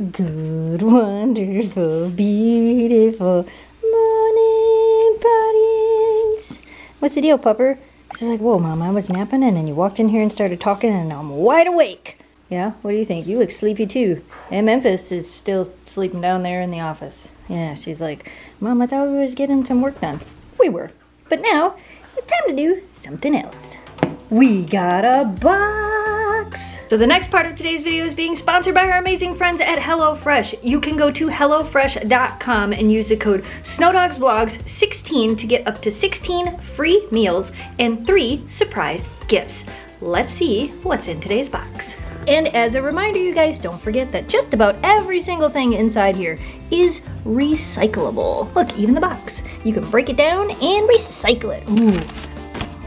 Good, wonderful, beautiful morning partings. What's the deal, pupper? She's like, whoa, Mom, I was napping and then you walked in here and started talking and I'm wide awake. Yeah, what do you think? You look sleepy too. And Memphis is still sleeping down there in the office. Yeah, she's like, Mom, I thought we was getting some work done. We were. But now, it's time to do something else. We got a box! So the next part of today's video is being sponsored by our amazing friends at HelloFresh. You can go to HelloFresh.com and use the code SnowDogsVlogs16 to get up to 16 free meals and 3 surprise gifts. Let's see what's in today's box. And as a reminder, you guys, don't forget that just about every single thing inside here is recyclable. Look, even the box. You can break it down and recycle it. Ooh,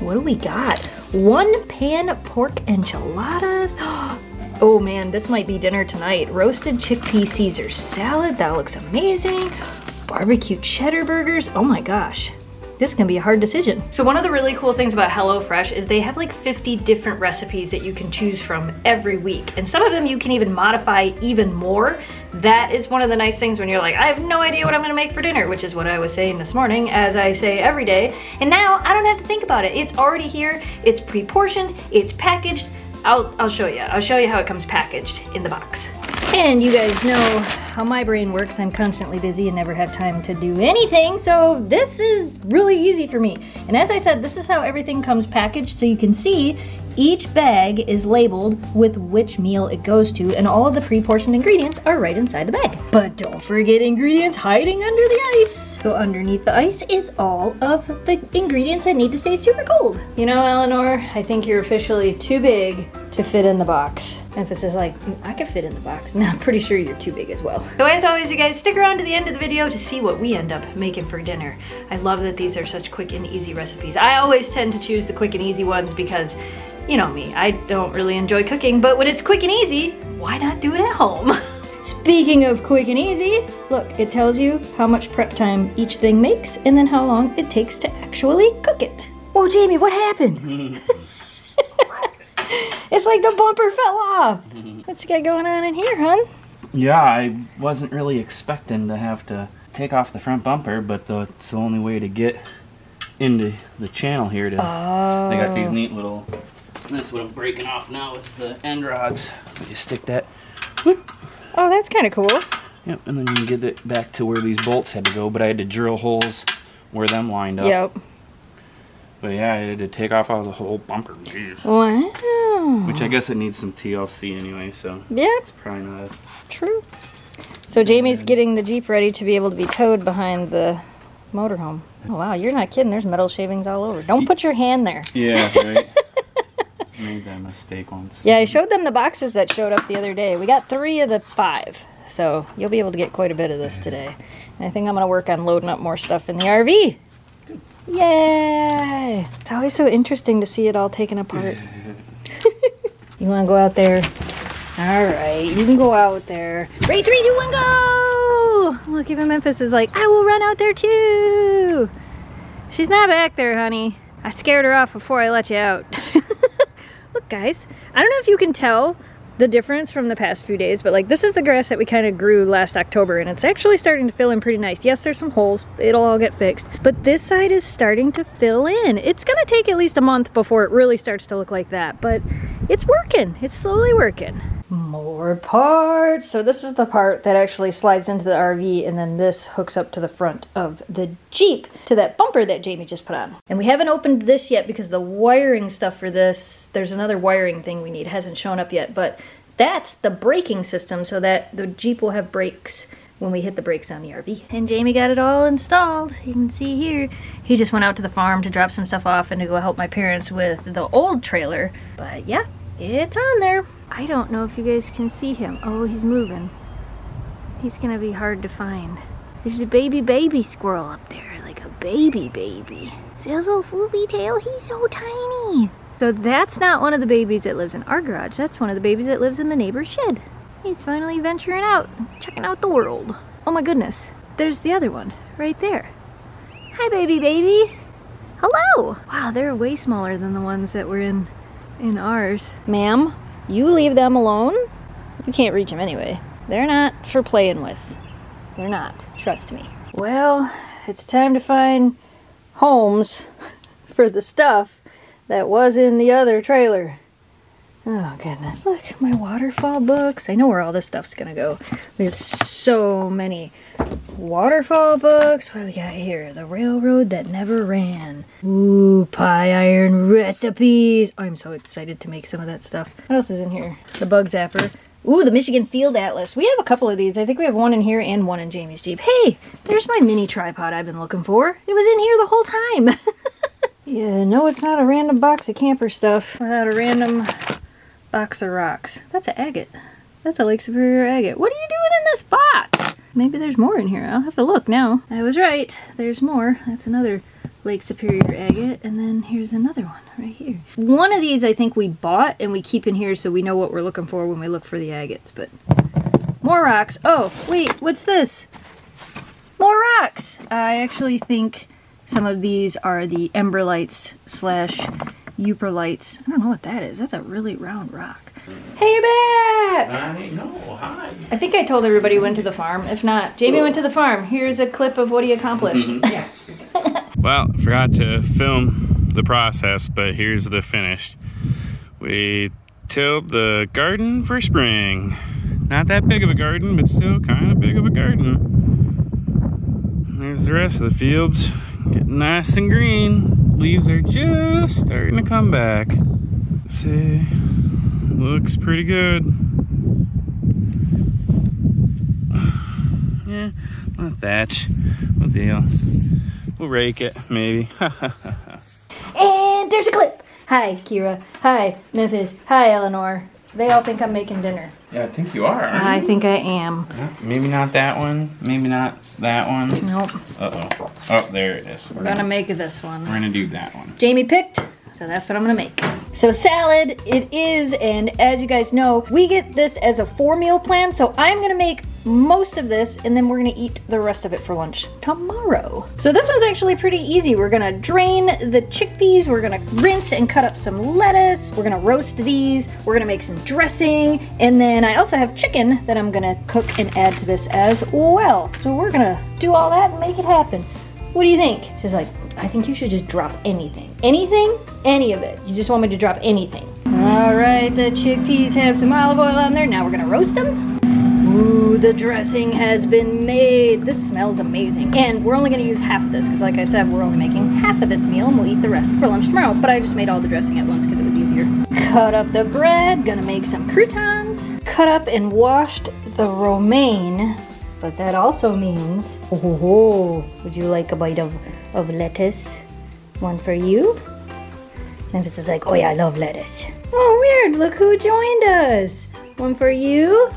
what do we got? 1 pan pork enchiladas. Oh man, this might be dinner tonight. Roasted chickpea Caesar salad. That looks amazing. Barbecue cheddar burgers. Oh my gosh. This can be a hard decision. So one of the really cool things about HelloFresh is they have like 50 different recipes that you can choose from every week. And some of them you can even modify even more. That is one of the nice things when you're like, I have no idea what I'm gonna make for dinner, which is what I was saying this morning, as I say every day. And now I don't have to think about it. It's already here, it's pre-portioned, it's packaged. I'll show you. I'll show you how it comes packaged in the box. And you guys know how my brain works. I'm constantly busy and never have time to do anything, so this is really easy for me. And as I said, this is how everything comes packaged, so you can see each bag is labeled with which meal it goes to, and all of the pre-portioned ingredients are right inside the bag. But don't forget ingredients hiding under the ice. So underneath the ice is all of the ingredients that need to stay super cold. You know, Eleanor, I think you're officially too big to fit in the box. Memphis is like, I could fit in the box. No, I'm pretty sure you're too big as well. So as always, you guys, stick around to the end of the video to see what we end up making for dinner. I love that these are such quick and easy recipes. I always tend to choose the quick and easy ones because, you know me, I don't really enjoy cooking, but when it's quick and easy, why not do it at home? Speaking of quick and easy, look, it tells you how much prep time each thing makes and then how long it takes to actually cook it. Oh, Jamie, what happened? It's like the bumper fell off. What you got going on in here, hon? Yeah, I wasn't really expecting to have to take off the front bumper, but it's the only way to get into the channel here. They got these neat little, that's what I'm breaking off now, it's the end rods. You stick that. Whoop. Oh, that's kind of cool. Yep, and then you can get it back to where these bolts had to go, but I had to drill holes where them lined up. Yep. But yeah, I had to take off all the whole bumper. Wow. Which I guess it needs some TLC anyway, so yeah, it's probably not true. So Jamie's getting the Jeep ready to be able to be towed behind the motorhome. Oh, wow, you're not kidding. There's metal shavings all over. Don't put your hand there. Yeah, right? I made that mistake once. Yeah, I showed them the boxes that showed up the other day. We got 3 of the 5. So you'll be able to get quite a bit of this today. And I think I'm going to work on loading up more stuff in the RV. Yay! It's always so interesting to see it all taken apart. You want to go out there? All right, you can go out there. Ready, 3, 2, 1, go! Look, even Memphis is like, I will run out there too! She's not back there, honey. I scared her off before I let you out. Look, guys, I don't know if you can tell the difference from the past few days, but like, this is the grass that we kind of grew last October, and it's actually starting to fill in pretty nice. Yes, there's some holes, it'll all get fixed, but this side is starting to fill in. It's gonna take at least a month before it really starts to look like that, but it's working, it's slowly working. More parts. So this is the part that actually slides into the RV, and then this hooks up to the front of the Jeep, to that bumper that Jamie just put on. And we haven't opened this yet because the wiring stuff for this, there's another wiring thing we need, hasn't shown up yet, but that's the braking system so that the Jeep will have brakes when we hit the brakes on the RV. And Jamie got it all installed. You can see here, he just went out to the farm to drop some stuff off and to go help my parents with the old trailer. But yeah, it's on there. I don't know if you guys can see him. Oh, he's moving. He's gonna be hard to find. There's a baby squirrel up there, like a baby. See his little floofy tail? He's so tiny. So that's not one of the babies that lives in our garage. That's one of the babies that lives in the neighbor's shed. He's finally venturing out, checking out the world. Oh my goodness. There's the other one, right there. Hi, baby. Hello. Wow, they're way smaller than the ones that were in ours. Ma'am? You leave them alone? You can't reach them anyway. They're not for playing with. They're not, trust me. Well, it's time to find homes for the stuff that was in the other trailer. Oh goodness, look at my waterfall books. I know where all this stuff's gonna go. We have so many waterfall books. What do we got here? The Railroad That Never Ran. Ooh, pie iron recipes. Oh, I'm so excited to make some of that stuff. What else is in here? The Bug Zapper. Ooh, the Michigan Field Atlas. We have a couple of these. I think we have one in here and one in Jamie's Jeep. Hey, there's my mini tripod I've been looking for. It was in here the whole time. Yeah, no, it's not a random box of camper stuff without a random box of rocks. That's an agate. That's a Lake Superior agate. What are you doing in this box? Maybe there's more in here. I'll have to look now. I was right. There's more. That's another Lake Superior agate, and then here's another one right here. One of these I think we bought and we keep in here so we know what we're looking for when we look for the agates, but more rocks. Oh, wait, what's this? More rocks! I actually think some of these are the emberlites / euperlites. I don't know what that is. That's a really round rock. Hey, you're back! I know, hi. I think I told everybody went to the farm. If not, Jamie went to the farm. Here's a clip of what he accomplished. Yeah. Well, I forgot to film the process, but here's the finished. We tilled the garden for spring. Not that big of a garden, but still kind of big of a garden. And there's the rest of the fields, getting nice and green. Leaves are just starting to come back. Let's see, looks pretty good. Yeah, not thatch, no deal. We'll rake it, maybe. And there's a clip. Hi, Kira. Hi, Memphis. Hi, Eleanor. They all think I'm making dinner. Yeah, I think you are, aren't you? I think I am. Maybe not that one. Maybe not that one. Nope. Uh-oh. Oh, there it is. We're gonna make this one. We're gonna do that one. Jamie picked, so that's what I'm gonna make. So salad it is, and as you guys know, we get this as a 4-meal plan, so I'm gonna make most of this, and then we're gonna eat the rest of it for lunch tomorrow. So this one's actually pretty easy. We're gonna drain the chickpeas, we're gonna rinse and cut up some lettuce, we're gonna roast these, we're gonna make some dressing, and then I also have chicken that I'm gonna cook and add to this as well. So we're gonna do all that and make it happen. What do you think? She's like, I think you should just drop anything. Anything? Any of it. You just want me to drop anything. All right, the chickpeas have some olive oil on there. Now we're gonna roast them. Ooh, the dressing has been made. This smells amazing. And we're only gonna use half of this, because like I said, we're only making half of this meal, and we'll eat the rest for lunch tomorrow. But I just made all the dressing at once because it was easier. Cut up the bread, gonna make some croutons. Cut up and washed the romaine, but that also means, oh, would you like a bite of lettuce? One for you? Memphis is like, oh yeah, I love lettuce. Oh, weird, look who joined us. One for you.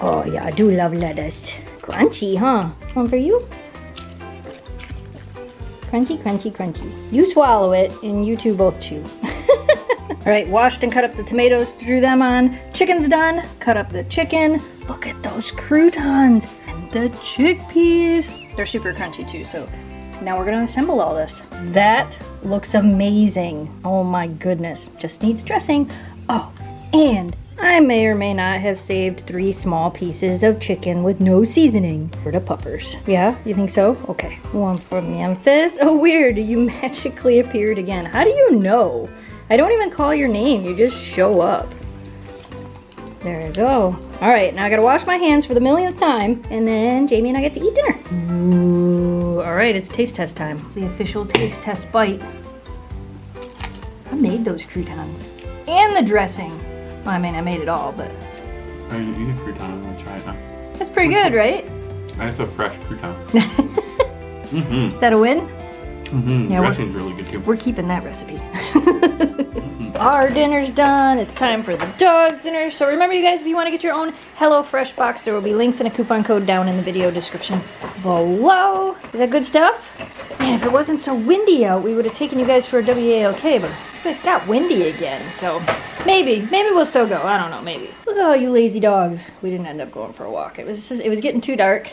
Oh yeah, I do love lettuce. Crunchy, huh? One for you. Crunchy, crunchy, crunchy. You swallow it, and you two both chew. All right, washed and cut up the tomatoes, threw them on. Chicken's done, cut up the chicken. Look at those croutons and the chickpeas. They're super crunchy too, so now we're gonna assemble all this. That looks amazing. Oh my goodness, just needs dressing. Oh, and I may or may not have saved 3 small pieces of chicken with no seasoning for the puppers. Yeah, you think so? Okay, one for Memphis. Oh weird, you magically appeared again. How do you know? I don't even call your name, you just show up. There you go. All right, now I gotta wash my hands for the millionth time, and then Jamie and I get to eat dinner. Ooh, all right, it's taste test time. The official taste test bite. I made those croutons and the dressing. Well, I mean, I made it all, but... I didn't eat a crouton when I tried it. That's pretty good, right? That's a fresh crouton. Mm-hmm. Is that a win? Mm-hmm. Yeah, dressing's really good, too. We're keeping that recipe. Mm-hmm. Our dinner's done. It's time for the dog's dinner. So remember, you guys, if you want to get your own HelloFresh box, there will be links and a coupon code down in the video description below. Is that good stuff? Man, if it wasn't so windy out, we would have taken you guys for a WALK, but... It got windy again, so maybe we'll still go. I don't know, maybe. Look at all you lazy dogs. We didn't end up going for a walk. It was getting too dark,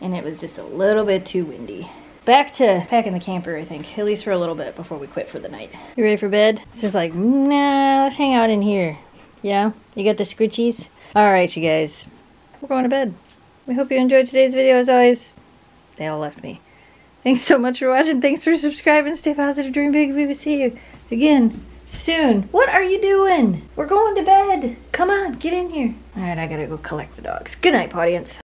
and it was just a little bit too windy. Back to packing the camper, I think, at least for a little bit before we quit for the night. You ready for bed? It's just like, nah, let's hang out in here. Yeah? You got the scritchies? All right, you guys. we're going to bed. We hope you enjoyed today's video. As always, they all left me. Thanks so much for watching. Thanks for subscribing. Stay positive, dream big. We will see you again soon. What are you doing? We're going to bed. Come on, get in here. All right, I gotta go collect the dogs. Good night, audience.